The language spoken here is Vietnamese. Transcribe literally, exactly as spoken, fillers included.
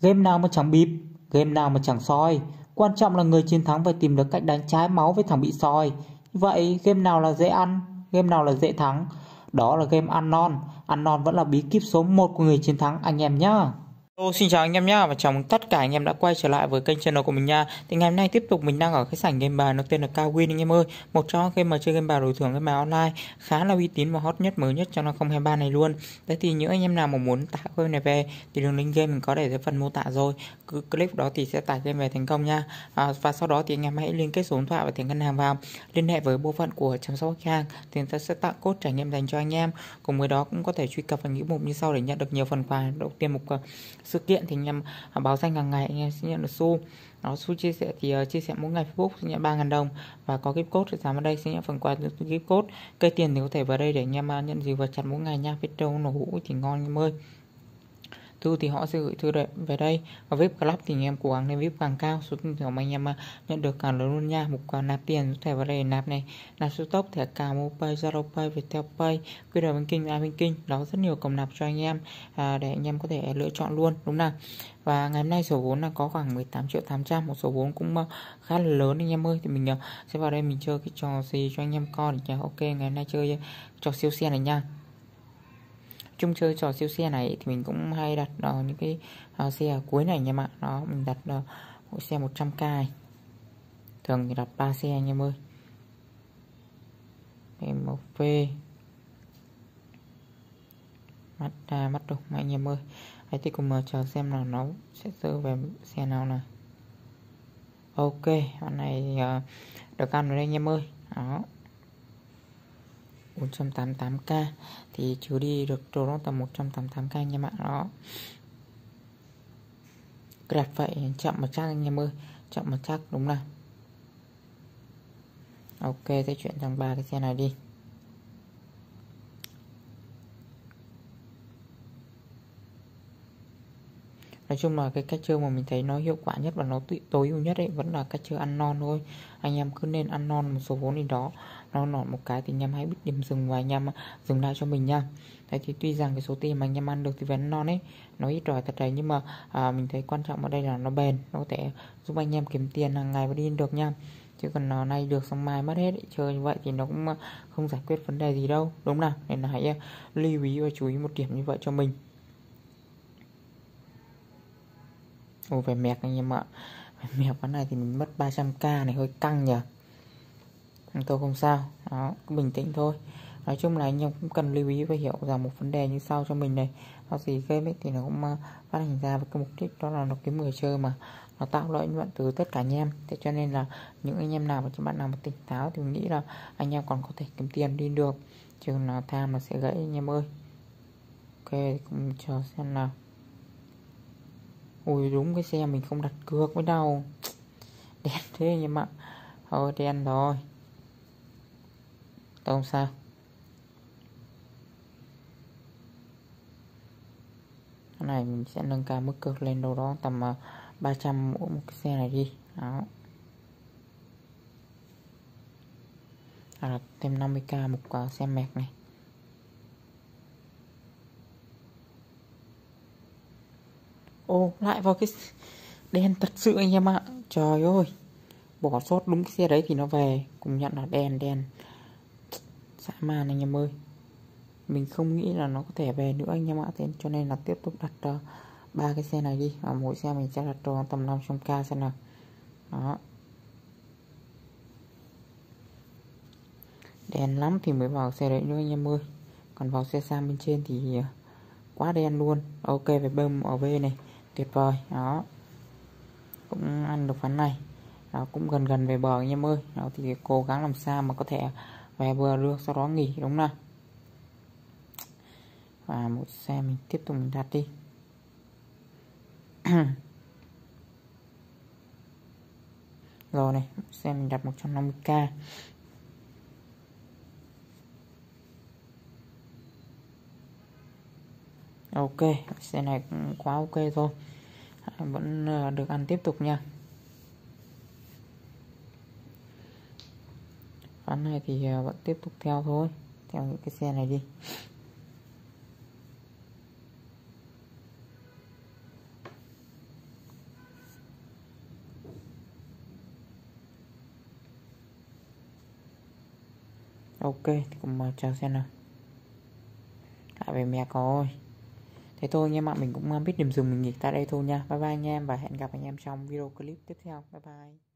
Game nào mà chẳng bịp, game nào mà chẳng soi. Quan trọng là người chiến thắng phải tìm được cách đánh trái máu với thằng bị soi. Vậy game nào là dễ ăn, game nào là dễ thắng? Đó là game ăn non. Ăn non vẫn là bí kíp số một của người chiến thắng anh em nhá. Hello, xin chào anh em nhá, và chào mừng tất cả anh em đã quay trở lại với kênh channel của mình nha. Thì ngày hôm nay tiếp tục mình đang ở cái sảnh game bài nó tên là Kwin anh em ơi, một trong game mà chơi game bài đổi thưởng game bài online khá là uy tín và hot nhất mới nhất trong năm hai không hai ba này luôn. Đấy thì những anh em nào mà muốn tải game này về thì đường link game mình có để dưới phần mô tả rồi, cứ click đó thì sẽ tải game về thành công nha. À, và sau đó thì anh em hãy liên kết số điện thoại và thẻ ngân hàng vào, liên hệ với bộ phận của chăm sóc khách hàng thì người ta sẽ tặng code trải nghiệm dành cho anh em. Cùng với đó cũng có thể truy cập vào những mục như sau để nhận được nhiều phần quà. Đầu tiên mục sự kiện thì anh em báo danh hàng ngày anh em sẽ nhận được xu. Nó xu chia sẻ thì uh, chia sẻ mỗi ngày Facebook sẽ nhận ba nghìn đồng và có gift code thì dám vào đây sẽ nhận phần quà gift code. Cây tiền thì có thể vào đây để anh em uh, nhận gì vật chặt mỗi ngày nha. Biết đâu nó hũ thì ngon anh em ơi. Thư thì họ sẽ gửi thư đợi về đây. Và vê i pê Club thì anh em cố gắng lên vê i pê càng cao, số tiền thưởng mà anh em nhận được càng lớn luôn nha. Mục uh, nạp tiền có thể vào đây để nạp này, nạp số tốc, thẻ cào, MoPay, Zalo Pay, Viettel Pay, quy rờ Banking, iBanking, đó rất nhiều cổng nạp cho anh em à, để anh em có thể lựa chọn luôn đúng nào. Và ngày hôm nay số vốn là có khoảng mười tám triệu tám trăm, một số vốn cũng khá là lớn anh em ơi. Thì mình uh, sẽ vào đây mình chơi cái trò gì cho anh em coi được nhá. Ok, ngày hôm nay chơi uh, trò siêu xe này nha. Chung chơi trò siêu xe này thì mình cũng hay đặt đó, những cái uh, xe ở cuối này anh em ạ. Đó, mình đặt uh, mỗi xe một trăm k này. Thường thì đặt ba xe anh em ơi. em pê Mazda, Mazda mà anh em ơi. Hãy thì cùng uh, chờ xem là nó sẽ rơi về xe nào nào. Ok, con này uh, được ăn rồi đây anh em ơi. Đó, bốn trăm tám mươi tám k thì trừ đi được đồ nó tầm một trăm tám mươi tám k anh em ạ. Đó, đặt vậy chậm mà chắc anh em ơi, chậm mà chắc đúng là. Ok, sẽ chuyển sang ba cái xe này đi. Nói chung là cái cách chơi mà mình thấy nó hiệu quả nhất và nó tối ưu nhất ấy vẫn là cách chơi ăn non thôi. Anh em cứ nên ăn non một số vốn gì đó, nó nọn một cái thì anh em hãy biết điểm dừng và anh em dừng lại cho mình nha. Đấy thì tuy rằng cái số tiền mà anh em ăn được thì về ăn non ấy nó ít rồi thật đấy, nhưng mà à, mình thấy quan trọng ở đây là nó bền, nó có thể giúp anh em kiếm tiền hàng ngày và đi được nha. Chứ còn nó nay được xong mai mất hết ấy, chơi như vậy thì nó cũng không giải quyết vấn đề gì đâu đúng nào. Nên là hãy lưu ý và chú ý một điểm như vậy cho mình. Ôi về mẹc anh em ạ, về mẹc cái này thì mình mất ba trăm k này hơi căng nhỉ. Tôi không sao, đó, cứ bình tĩnh thôi. Nói chung là anh em cũng cần lưu ý và hiểu rằng một vấn đề như sau cho mình này. Nó gì game ấy thì nó cũng phát hành ra với cái mục đích đó là nó kiếm người chơi mà nó tạo lợi nhuận từ tất cả anh em. Thế cho nên là những anh em nào và các bạn nào mà tỉnh táo thì mình nghĩ là anh em còn có thể kiếm tiền đi được. Chứ nó tham nó sẽ gãy anh em ơi. Ok, cũng chờ xem nào. Ui đúng cái xe mình không đặt cược với đâu. Đen thế anh em ạ. Thôi đen rồi. Tôi không sao. Cái này mình sẽ nâng cao mức cược lên đâu đó tầm ba trăm mỗi một cái xe này đi. Đó. À, thêm năm mươi k một quả xe mẹc này. Ô, lại vào cái đen thật sự anh em ạ. Trời ơi, bỏ sót đúng cái xe đấy thì nó về. Cùng nhận là đen đen dã man anh em ơi. Mình không nghĩ là nó có thể về nữa anh em ạ. Thế cho nên là tiếp tục đặt ba uh, cái xe này đi. Và mỗi xe mình sẽ đặt trong tầm năm trăm k xem nào. Đó, đen lắm thì mới vào xe đấy nữa anh em ơi. Còn vào xe sang bên trên thì uh, quá đen luôn. Ok, về bơm ở bên này tuyệt vời. Đó, cũng ăn được ván này. Nó cũng gần gần về bờ anh em ơi. Đó thì cố gắng làm sao mà có thể về bờ được, sau đó nghỉ đúng không? Và một xe mình tiếp tục mình đặt đi. Rồi này, xe mình đặt một trăm năm mươi k. Ok, xe này cũng quá ok thôi. Vẫn được ăn tiếp tục nha. Ván này thì vẫn tiếp tục theo thôi, theo những cái xe này đi. Ok, thì cùng vào chờ xem nào. Lại về mẹ coi. Thế thôi nha, bạn mình cũng biết điểm dừng, mình nghỉ tại đây thôi nha. Bye bye nha em, và hẹn gặp anh em trong video clip tiếp theo. Bye bye.